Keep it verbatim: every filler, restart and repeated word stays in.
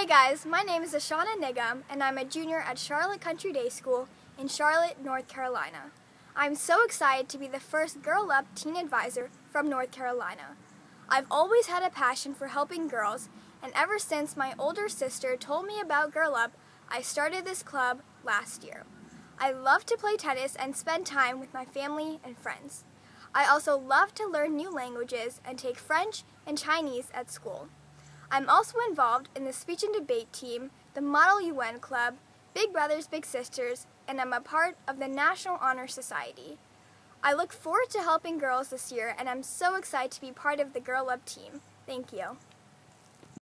Hey guys, my name is Ishana Nigam and I'm a junior at Charlotte Country Day School in Charlotte, North Carolina. I'm so excited to be the first Girl Up teen advisor from North Carolina. I've always had a passion for helping girls, and ever since my older sister told me about Girl Up, I started this club last year. I love to play tennis and spend time with my family and friends. I also love to learn new languages and take French and Chinese at school. I'm also involved in the speech and debate team, the Model U N Club, Big Brothers Big Sisters, and I'm a part of the National Honor Society. I look forward to helping girls this year, and I'm so excited to be part of the Girl Up team. Thank you.